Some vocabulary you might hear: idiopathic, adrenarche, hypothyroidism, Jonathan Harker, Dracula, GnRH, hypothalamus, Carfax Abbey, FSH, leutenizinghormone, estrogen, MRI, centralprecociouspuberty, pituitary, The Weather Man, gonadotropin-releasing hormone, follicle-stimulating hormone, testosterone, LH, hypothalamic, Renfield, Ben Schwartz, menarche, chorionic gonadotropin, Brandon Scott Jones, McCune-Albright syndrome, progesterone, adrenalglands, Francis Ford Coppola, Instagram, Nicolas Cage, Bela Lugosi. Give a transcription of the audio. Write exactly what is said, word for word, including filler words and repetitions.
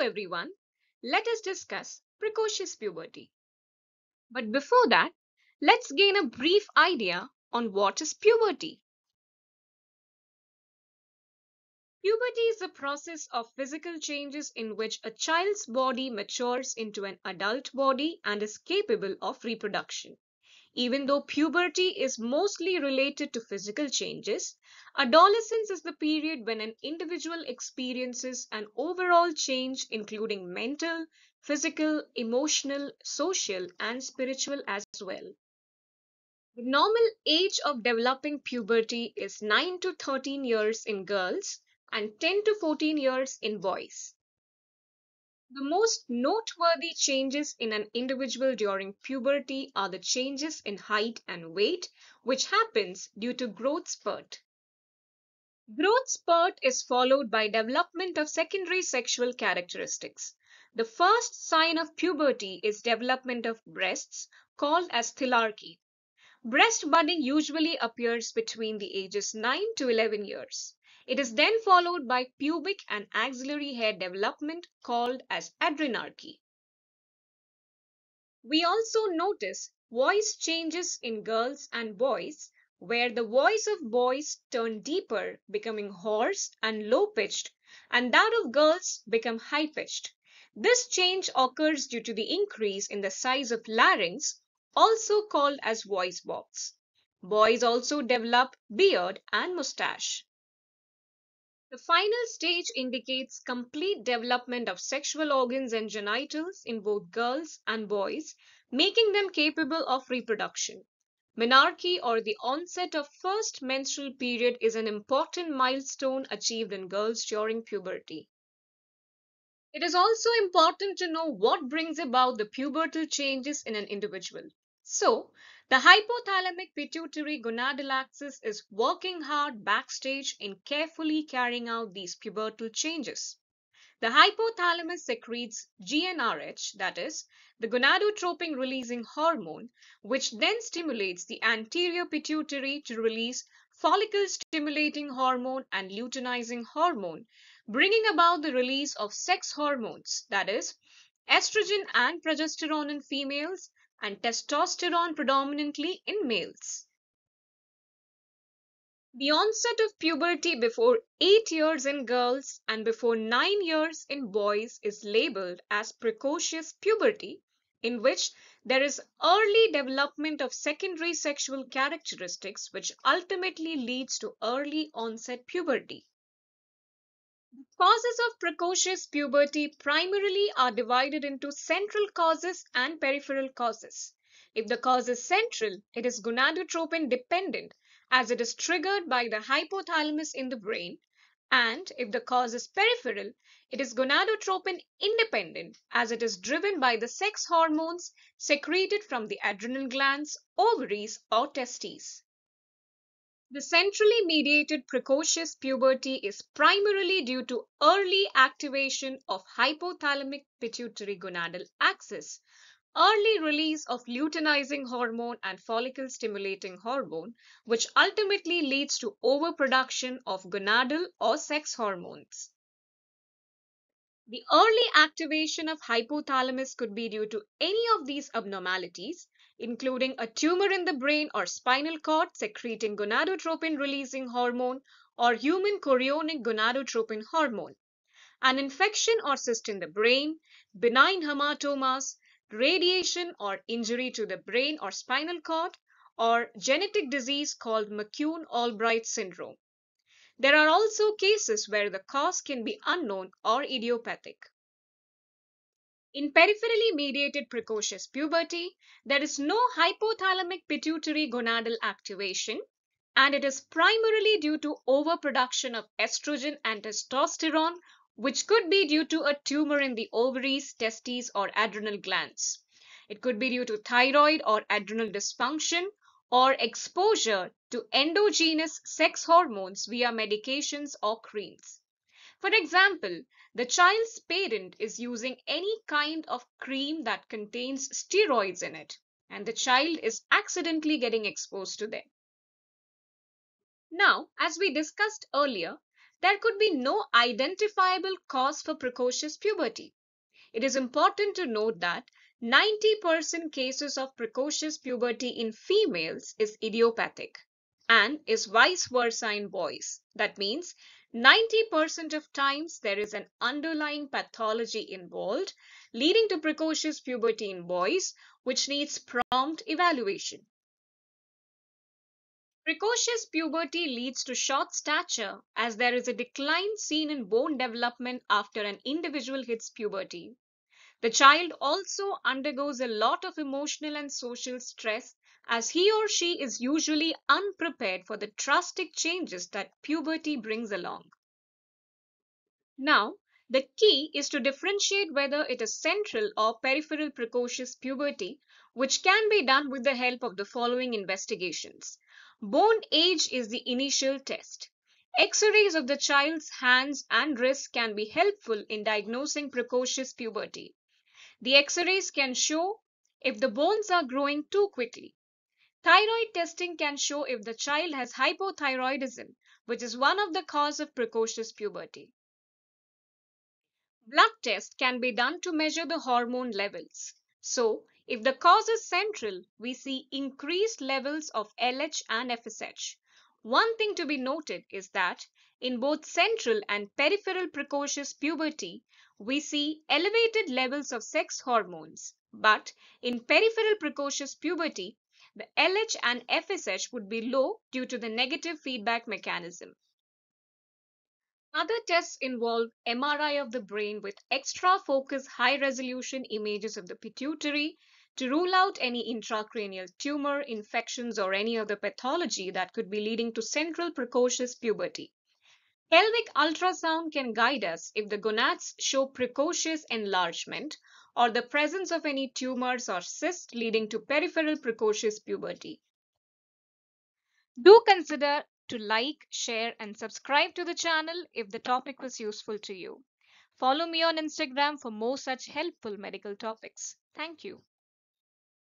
Hello everyone, let us discuss precocious puberty. But before that, let's gain a brief idea on what is puberty. Puberty is the process of physical changes in which a child's body matures into an adult body and is capable of reproduction. Even though puberty is mostly related to physical changes, adolescence is the period when an individual experiences an overall change including mental, physical, emotional, social, and spiritual as well. The normal age of developing puberty is nine to thirteen years in girls and ten to fourteen years in boys. The most noteworthy changes in an individual during puberty are the changes in height and weight, which happens due to growth spurt. Growth spurt is followed by development of secondary sexual characteristics. The first sign of puberty is development of breasts, called as thylarchy. Breast budding usually appears between the ages nine to eleven years. It is then followed by pubic and axillary hair development called as adrenarche. We also notice voice changes in girls and boys, where the voice of boys turn deeper, becoming hoarse and low-pitched, and that of girls become high-pitched. This change occurs due to the increase in the size of larynx, also called as voice box. Boys also develop beard and mustache. The final stage indicates complete development of sexual organs and genitals in both girls and boys, making them capable of reproduction. Menarche, or the onset of first menstrual period, is an important milestone achieved in girls during puberty. It is also important to know what brings about the pubertal changes in an individual. So, the hypothalamic pituitary gonadal axis is working hard backstage in carefully carrying out these pubertal changes. The hypothalamus secretes G n R H, that is, the gonadotropin-releasing hormone, which then stimulates the anterior pituitary to release follicle-stimulating hormone and luteinizing hormone, bringing about the release of sex hormones, that is, estrogen and progesterone in females, and testosterone predominantly in males. The onset of puberty before eight years in girls and before nine years in boys is labeled as precocious puberty, in which there is early development of secondary sexual characteristics, which ultimately leads to early onset puberty. The causes of precocious puberty primarily are divided into central causes and peripheral causes. If the cause is central, it is gonadotropin dependent as it is triggered by the hypothalamus in the brain, and if the cause is peripheral, it is gonadotropin independent as it is driven by the sex hormones secreted from the adrenal glands, ovaries, or testes. The centrally mediated precocious puberty is primarily due to early activation of hypothalamic pituitary gonadal axis, early release of luteinizing hormone and follicle-stimulating hormone, which ultimately leads to overproduction of gonadal or sex hormones. The early activation of hypothalamus could be due to any of these abnormalities, including a tumor in the brain or spinal cord secreting gonadotropin-releasing hormone or human chorionic gonadotropin hormone, an infection or cyst in the brain, benign hematomas, radiation or injury to the brain or spinal cord, or genetic disease called McCune-Albright syndrome. There are also cases where the cause can be unknown or idiopathic. In peripherally mediated precocious puberty, there is no hypothalamic pituitary gonadal activation, and it is primarily due to overproduction of estrogen and testosterone, which could be due to a tumor in the ovaries, testes, or adrenal glands. It could be due to thyroid or adrenal dysfunction, or exposure to endogenous sex hormones via medications or creams. For example, the child's parent is using any kind of cream that contains steroids in it, and the child is accidentally getting exposed to them. Now, as we discussed earlier, there could be no identifiable cause for precocious puberty. It is important to note that ninety percent cases of precocious puberty in females is idiopathic and is vice versa in boys. That means ninety percent of times there is an underlying pathology involved leading to precocious puberty in boys, which needs prompt evaluation. Precocious puberty leads to short stature as there is a decline seen in bone development after an individual hits puberty. The child also undergoes a lot of emotional and social stress as he or she is usually unprepared for the drastic changes that puberty brings along. Now, the key is to differentiate whether it is central or peripheral precocious puberty, which can be done with the help of the following investigations. Bone age is the initial test. X-rays of the child's hands and wrists can be helpful in diagnosing precocious puberty. The X-rays can show if the bones are growing too quickly. Thyroid testing can show if the child has hypothyroidism, which is one of the causes of precocious puberty. Blood tests can be done to measure the hormone levels. So, if the cause is central, we see increased levels of L H and F S H. One thing to be noted is that in both central and peripheral precocious puberty, we see elevated levels of sex hormones. But in peripheral precocious puberty, the L H and F S H would be low due to the negative feedback mechanism. Other tests involve M R I of the brain with extra focus high-resolution images of the pituitary to rule out any intracranial tumor, infections, or any other pathology that could be leading to central precocious puberty. Pelvic ultrasound can guide us if the gonads show precocious enlargement or the presence of any tumors or cysts leading to peripheral precocious puberty. Do consider to like, share, and subscribe to the channel if the topic was useful to you. Follow me on Instagram for more such helpful medical topics. Thank you.